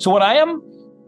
So what I am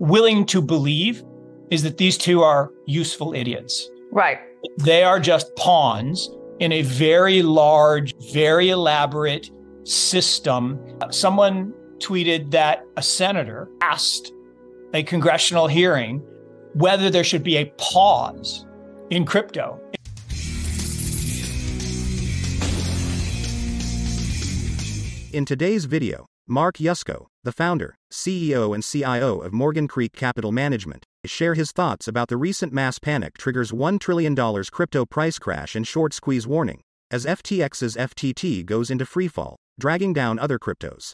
willing to believe is that these two are useful idiots. Right. They are just pawns in a very large, very elaborate system. Someone tweeted that a senator asked a congressional hearing whether there should be a pause in crypto. In today's video, Mark Yusko, the founder, CEO and CIO of Morgan Creek Capital Management, shares his thoughts about the recent mass panic triggers $1 trillion crypto price crash and short squeeze warning, as FTX's FTT goes into freefall, dragging down other cryptos,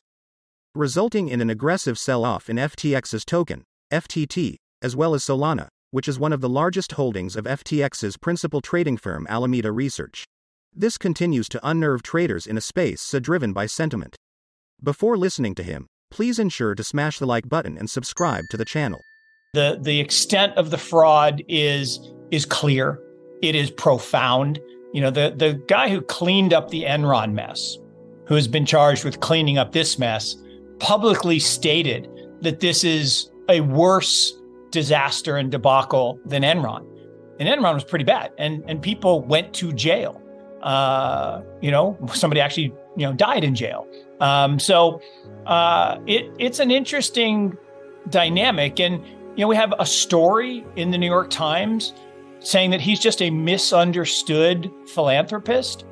resulting in an aggressive sell-off in FTX's token, FTT, as well as Solana, which is one of the largest holdings of FTX's principal trading firm Alameda Research. This continues to unnerve traders in a space so driven by sentiment. Before listening to him, please ensure to smash the like button and subscribe to the channel. The extent of the fraud is clear. It is profound. You know, the guy who cleaned up the Enron mess, who has been charged with cleaning up this mess, publicly stated that this is a worse disaster and debacle than Enron. And Enron was pretty bad. And people went to jail. Somebody actually, died in jail. So it's an interesting dynamic. And, we have a story in the New York Times saying that he's just a misunderstood philanthropist.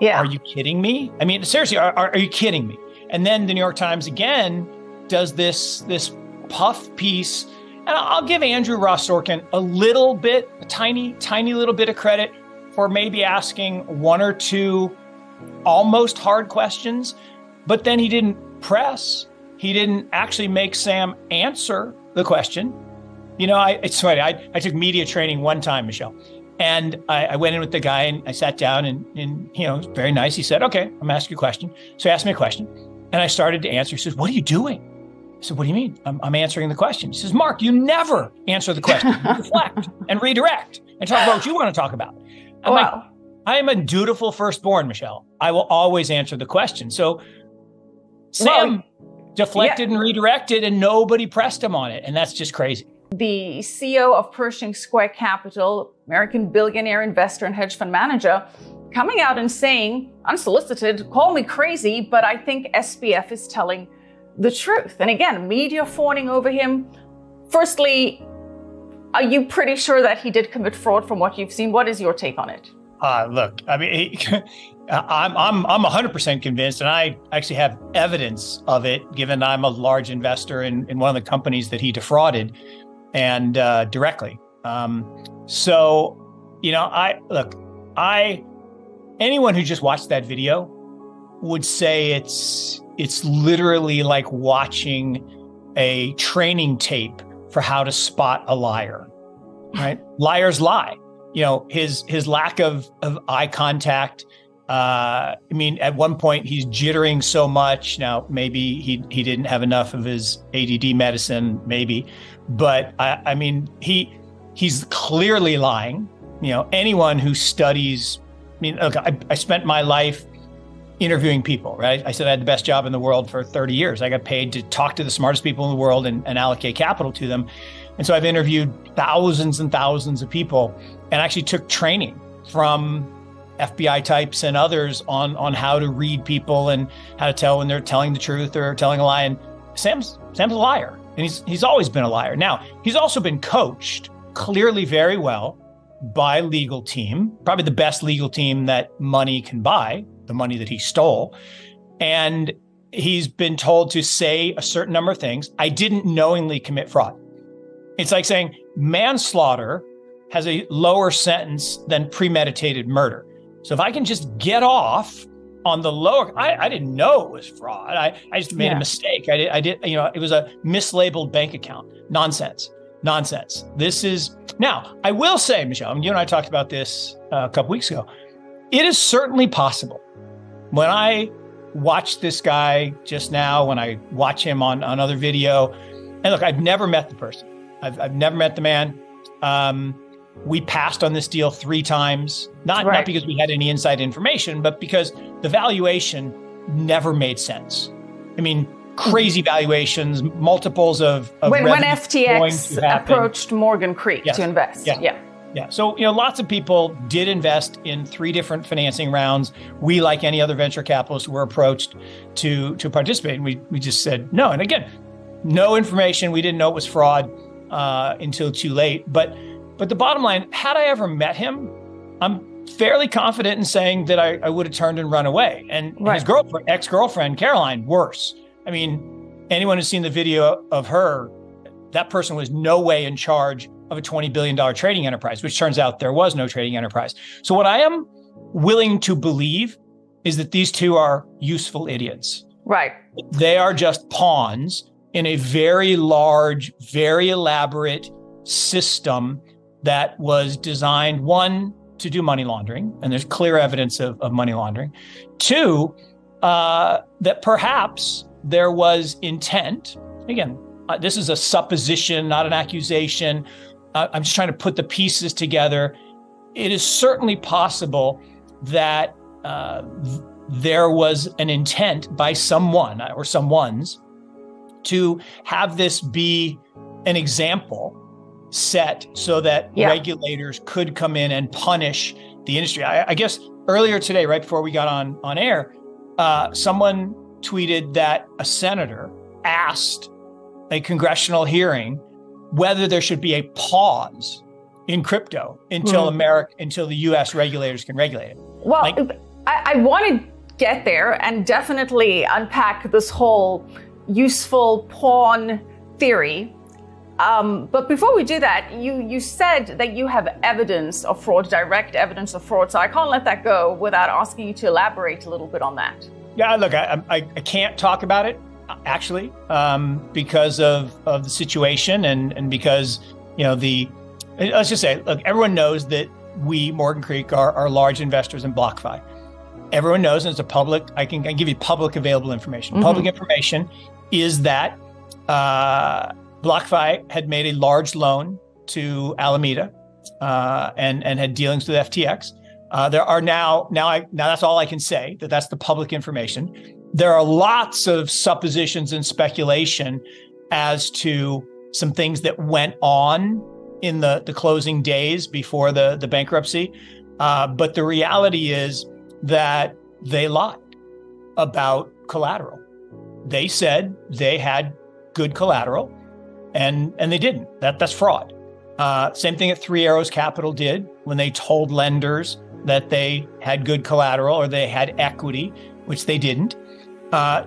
Yeah. Are you kidding me? I mean, seriously, are you kidding me? And then the New York Times again does this puff piece. And I'll give Andrew Ross Sorkin a tiny little bit of credit for maybe asking one or two almost hard questions, but then he didn't press. He didn't actually make Sam answer the question. I took media training one time, Michelle, and I went in with the guy and I sat down and it was very nice. He said, okay, I'm asking you a question. So he asked me a question and I started to answer. He says, what are you doing? I said, what do you mean? I'm answering the question. He says, Mark, you never answer the question. You reflect and redirect and talk about what you want to talk about. I'm wow. Like, I am a dutiful firstborn, Michelle. I will always answer the question. So Sam deflected and redirected and nobody pressed him on it. And that's just crazy. The CEO of Pershing Square Capital, American billionaire investor and hedge fund manager, coming out and saying, unsolicited, call me crazy, but I think SBF is telling the truth. And again, media fawning over him. Firstly, are you pretty sure that he did commit fraud from what you've seen? What is your take on it? Look, I mean, I'm 100% convinced, and I actually have evidence of it, given I'm a large investor in one of the companies that he defrauded, and directly. Anyone who just watched that video would say it's literally like watching a training tape for how to spot a liar, right? Liars lie. His lack of eye contact. At one point he's jittering so much. Now, maybe he didn't have enough of his ADD medicine, maybe. But he's clearly lying. Anyone who studies, I spent my life interviewing people, right? I said I had the best job in the world for 30 years. I got paid to talk to the smartest people in the world and allocate capital to them. And so I've interviewed thousands and thousands of people and actually took training from FBI types and others on how to read people and how to tell when they're telling the truth or telling a lie. And Sam's a liar, and he's always been a liar. Now, he's also been coached clearly very well by legal team, probably the best legal team that money can buy, the money that he stole. And he's been told to say a certain number of things. I didn't knowingly commit fraud. It's like saying manslaughter has a lower sentence than premeditated murder. So if I can just get off on the lower, I didn't know it was fraud. I just made a mistake. It was a mislabeled bank account. Nonsense. Now, I will say, Michelle, you and I talked about this a couple weeks ago. It is certainly possible. When I watched this guy just now, when I watch him on another video, and look, I've never met the person. I've never met the man. We passed on this deal 3 times, not because we had any inside information, but because the valuation never made sense. crazy valuations, multiples of when FTX approached Morgan Creek to invest. Yeah. So, lots of people did invest in three different financing rounds. We, like any other venture capitalists, were approached to participate. And we just said no. And again, no information. We didn't know it was fraud until too late. But the bottom line, had I ever met him, I'm fairly confident in saying that I would have turned and run away. And his girlfriend, ex-girlfriend, Caroline, worse. I mean, anyone who's seen the video of her, that person was no way in charge of a $20 billion trading enterprise, which turns out there was no trading enterprise. So what I am willing to believe is that these two are useful idiots. Right. They are just pawns in a very large, very elaborate system that was designed, one, to do money laundering, and there's clear evidence of money laundering. Two, that perhaps there was intent. Again, this is a supposition, not an accusation. I'm just trying to put the pieces together. It is certainly possible that there was an intent by someone or someones to have this be an example set so that regulators could come in and punish the industry. I guess earlier today, right before we got on air, someone tweeted that a senator asked a congressional hearing whether there should be a pause in crypto until until the U.S. regulators can regulate it. Well, I want to get there and definitely unpack this whole useful pawn theory. But before we do that, you said that you have evidence of fraud, direct evidence of fraud. So I can't let that go without asking you to elaborate a little bit on that. Yeah, look, I can't talk about it, actually, because of the situation and because, let's just say, look, everyone knows that we, Morgan Creek, are large investors in BlockFi. Everyone knows, and it's a public, I can give you public available information. Mm-hmm. Public information is that BlockFi had made a large loan to Alameda and had dealings with FTX. There are now that's all I can say, that's the public information. There are lots of suppositions and speculation as to some things that went on in the closing days before the bankruptcy. But the reality is that they lied about collateral. They said they had good collateral and they didn't. That's fraud. Same thing that Three Arrows Capital did when they told lenders that they had good collateral or they had equity, which they didn't.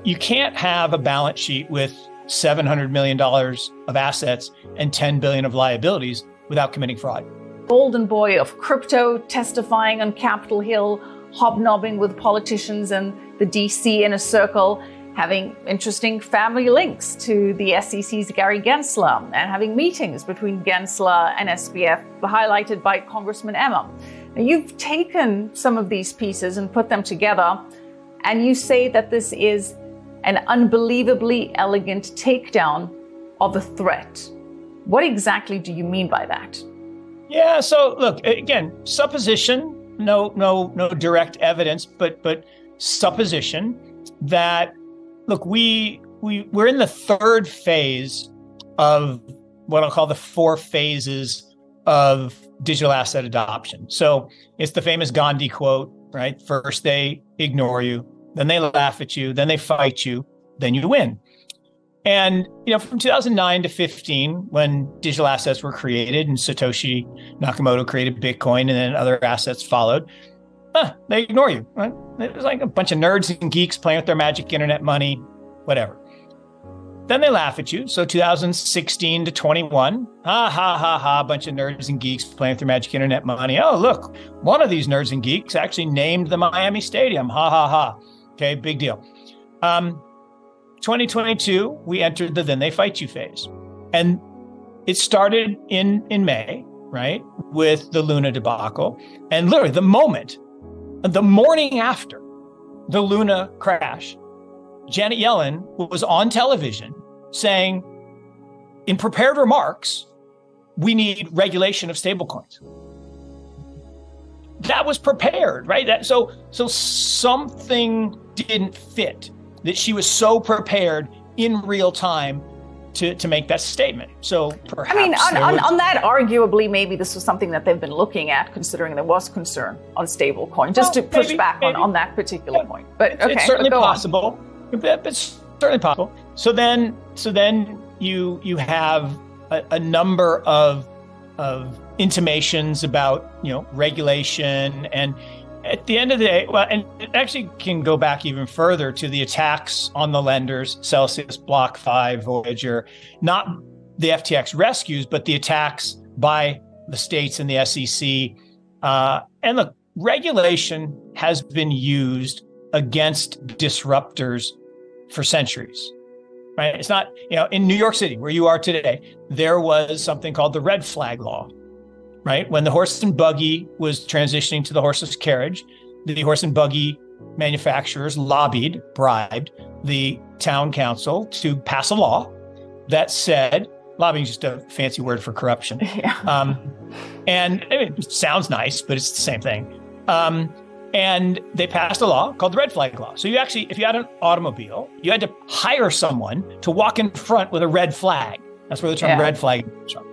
You can't have a balance sheet with $700 million of assets and $10 billion of liabilities without committing fraud. Golden boy of crypto, testifying on Capitol Hill, hobnobbing with politicians and the DC inner circle, having interesting family links to the SEC's Gary Gensler, and having meetings between Gensler and SBF, highlighted by Congressman Emmer. Now, you've taken some of these pieces and put them together, and you say that this is an unbelievably elegant takedown of a threat. What exactly do you mean by that? Yeah, so look, again, supposition, no direct evidence, but supposition that, look, we're in the third phase of what I'll call the four phases of digital asset adoption. So it's the famous Gandhi quote, right? First, they ignore you, then they laugh at you, then they fight you, then you win. And, from 2009 to 15, when digital assets were created and Satoshi Nakamoto created Bitcoin and then other assets followed, they ignore you, right? It was like a bunch of nerds and geeks playing with their magic internet money, whatever. Then they laugh at you. So 2016 to 21, a bunch of nerds and geeks playing with their magic internet money. Oh, look, one of these nerds and geeks actually named the Miami Stadium. Okay, big deal. 2022, we entered the then they fight you phase. And it started in May, right, with the Luna debacle. And literally the morning after the Luna crash, Janet Yellen was on television saying, in prepared remarks, we need regulation of stablecoins. That was prepared, right? So something didn't fit, that she was so prepared in real time to make that statement. So perhaps, I mean, on that, arguably, maybe this was something that they've been looking at, considering there was concern on stablecoin, just to push back on that particular point. But it's certainly possible. It's certainly possible. So then you have a number of intimations about, you know, regulation, and at the end of the day, well, and it actually can go back even further to the attacks on the lenders, Celsius, BlockFi, Voyager, not the FTX rescues, but the attacks by the states and the SEC. And look, regulation has been used against disruptors for centuries, right? It's not, you know, in New York City, where you are today, there was something called the red flag law. Right? When the horse and buggy was transitioning to the horseless carriage, the horse and buggy manufacturers lobbied, bribed the town council to pass a law that said, lobbying is just a fancy word for corruption. Yeah. And it sounds nice, but it's the same thing. And they passed a law called the red flag law. So you actually, if you had an automobile, you had to hire someone to walk in front with a red flag. That's where the term red flag comes from.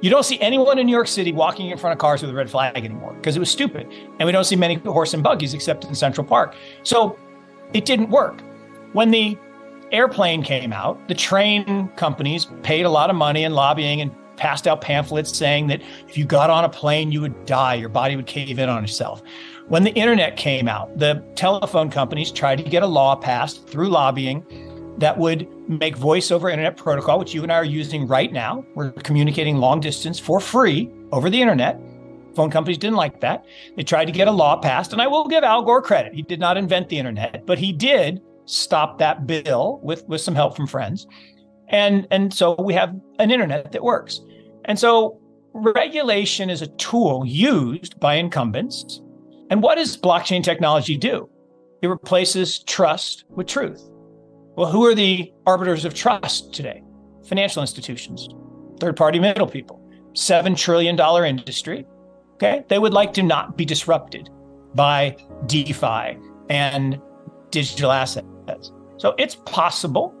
You don't see anyone in New York City walking in front of cars with a red flag anymore, because it was stupid. And we don't see many horse and buggies except in Central Park. So it didn't work. When the airplane came out, the train companies paid a lot of money in lobbying and passed out pamphlets saying that if you got on a plane, you would die, your body would cave in on itself. When the internet came out, the telephone companies tried to get a law passed through lobbying that would make voice over internet protocol, which you and I are using right now. We're communicating long distance for free over the internet. Phone companies didn't like that. They tried to get a law passed, and I will give Al Gore credit. He did not invent the internet, but he did stop that bill with some help from friends. And so we have an internet that works. And so regulation is a tool used by incumbents. And what does blockchain technology do? It replaces trust with truth. Well, who are the arbiters of trust today? Financial institutions, third-party middle people, $7 trillion industry. Okay, they would like to not be disrupted by DeFi and digital assets. So it's possible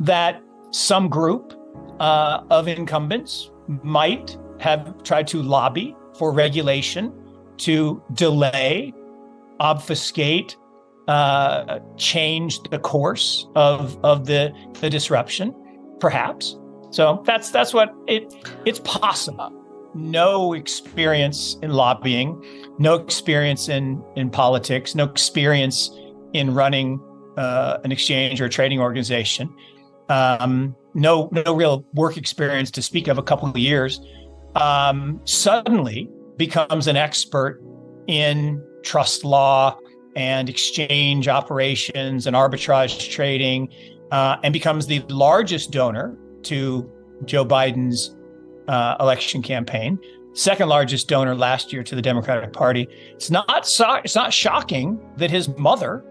that some group of incumbents might have tried to lobby for regulation to delay, obfuscate, change the course of the disruption, perhaps. So that's what it's possible. No experience in lobbying, no experience in politics, no experience in running an exchange or a trading organization, no real work experience to speak of, a couple of years, suddenly becomes an expert in trust law and exchange operations and arbitrage trading, and becomes the largest donor to Joe Biden's election campaign, second largest donor last year to the Democratic Party. It's not shocking that his mother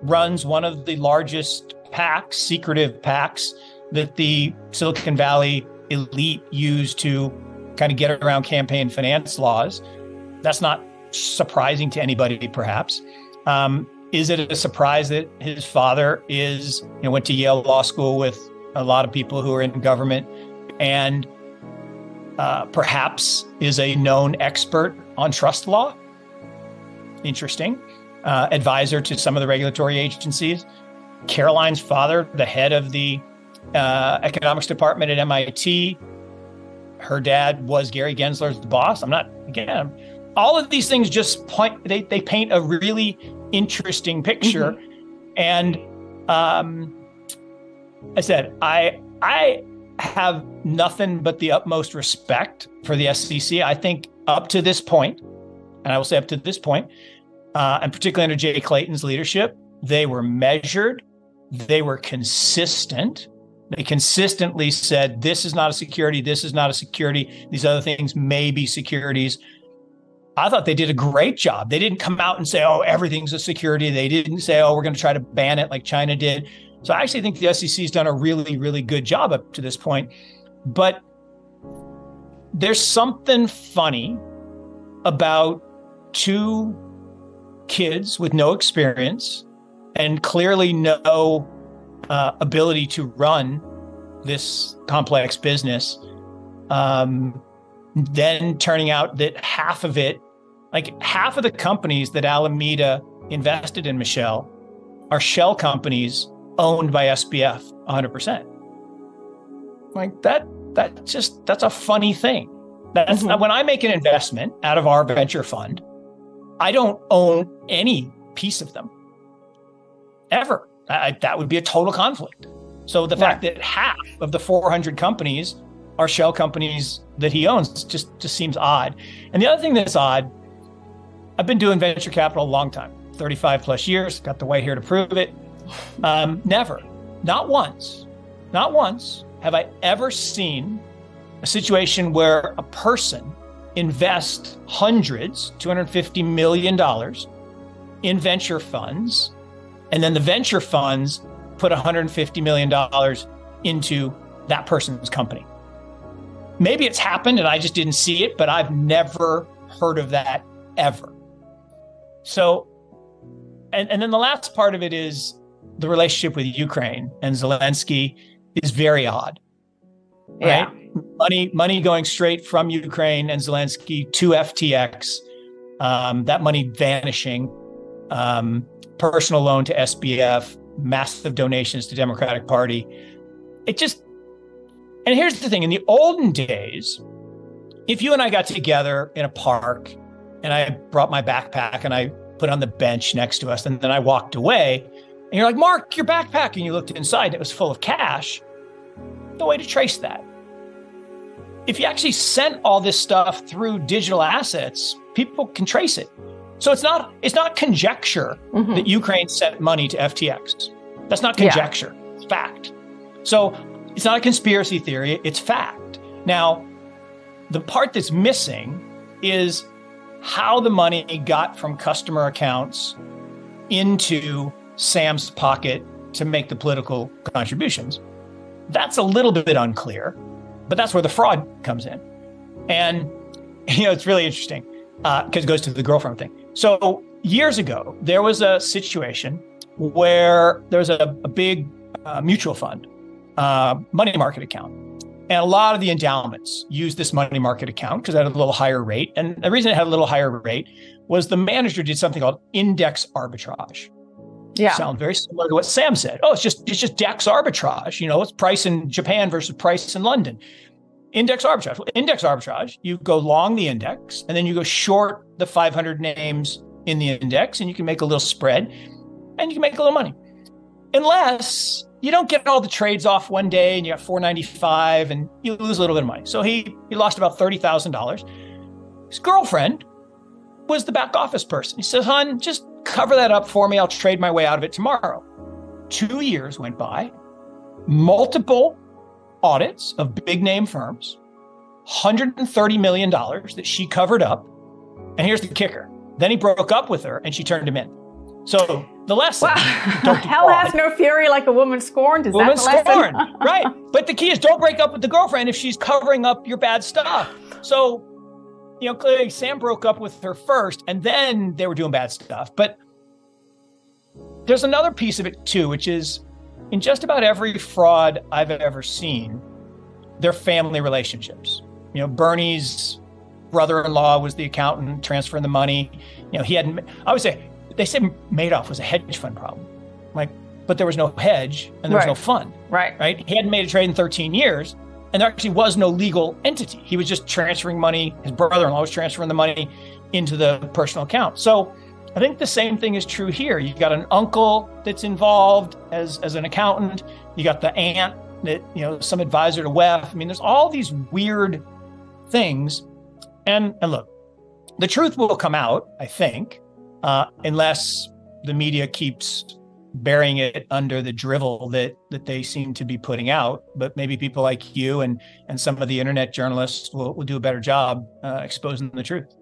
runs one of the largest PACs, secretive PACs, that the Silicon Valley elite use to kind of get around campaign finance laws. That's not surprising to anybody, perhaps. Is it a surprise that his father went to Yale Law School with a lot of people who are in government, and perhaps is a known expert on trust law? Interesting. Advisor to some of the regulatory agencies. Caroline's father, the head of the economics department at MIT. Her dad was Gary Gensler's boss. All of these things just they paint a really interesting picture. Mm-hmm. And I said, I have nothing but the utmost respect for the SEC. I think up to this point, and I will say up to this point, and particularly under Jay Clayton's leadership, they were measured, they were consistent. They consistently said, this is not a security, this is not a security, these other things may be securities. I thought they did a great job. They didn't come out and say, oh, everything's a security. They didn't say, oh, we're going to try to ban it like China did. So I actually think the SEC has done a really, really good job up to this point. But there's something funny about two kids with no experience and clearly no ability to run this complex business, then turning out that half of it, like half of the companies that Alameda invested in, Michelle, are shell companies owned by SBF 100%. Like that's a funny thing. That's mm-hmm. When I make an investment out of our venture fund, I don't own any piece of them ever. That would be a total conflict. So the fact that half of the 400 companies are shell companies that he owns just seems odd. And the other thing that's odd, I've been doing venture capital a long time, 35 plus years, got the white hair to prove it. Never, not once have I ever seen a situation where a person invests hundreds, $250 million in venture funds, and then the venture funds put $150 million into that person's company. Maybe it's happened and I just didn't see it, but I've never heard of that ever. So, and then the last part of it is the relationship with Ukraine and Zelensky is very odd, right? Yeah. Money going straight from Ukraine and Zelensky to FTX, that money vanishing, personal loan to SBF, massive donations to Democratic Party. And here's the thing, in the olden days, if you and I got together in a park and I brought my backpack and I put on the bench next to us and then I walked away and you're like, Mark, your backpack. And you looked inside and it was full of cash. The way to trace that. If you actually sent all this stuff through digital assets, people can trace it. So it's not conjecture mm-hmm. that Ukraine sent money to FTX. That's not conjecture. Yeah. It's fact. So it's not a conspiracy theory. It's fact. Now, the part that's missing is how the money got from customer accounts into Sam's pocket to make the political contributions. That's a little bit unclear, but that's where the fraud comes in. And, it's really interesting because it goes to the girlfriend thing. So years ago, there was a situation where there was a big mutual fund, money market account. And a lot of the endowments used this money market account because it had a little higher rate. And the reason it had a little higher rate was the manager did something called index arbitrage. Yeah. Sounds very similar to what Sam said. Oh, it's just DEX arbitrage. It's price in Japan versus price in London. Index arbitrage. Well, index arbitrage, you go long the index, and then you go short the 500 names in the index, and you can make a little spread, and you can make a little money. Unless you don't get all the trades off one day, and you got 495, and you lose a little bit of money. So he lost about $30,000. His girlfriend was the back office person. He says, "Hon, just cover that up for me. I'll trade my way out of it tomorrow." 2 years went by, multiple audits of big name firms, $130 million that she covered up. And here's the kicker. Then he broke up with her and she turned him in. So the lesson. Wow. Hell has no fury like a woman scorned. Is that the lesson? Right. But the key is don't break up with the girlfriend if she's covering up your bad stuff. So, clearly Sam broke up with her first and then they were doing bad stuff. But there's another piece of it too, which is, in just about every fraud I've ever seen, they're family relationships. Bernie's brother-in-law was the accountant transferring the money. They said Madoff was a hedge fund problem. But there was no hedge and there was no fund. Right. Right. He hadn't made a trade in 13 years and there actually was no legal entity. He was just transferring money. His brother-in-law was transferring the money into the personal account. So I think the same thing is true here. You've got an uncle that's involved as an accountant. You got the aunt that, some advisor to WEF. There's all these weird things. And look, the truth will come out, I think, unless the media keeps burying it under the drivel that they seem to be putting out. But maybe people like you and some of the internet journalists will do a better job exposing the truth.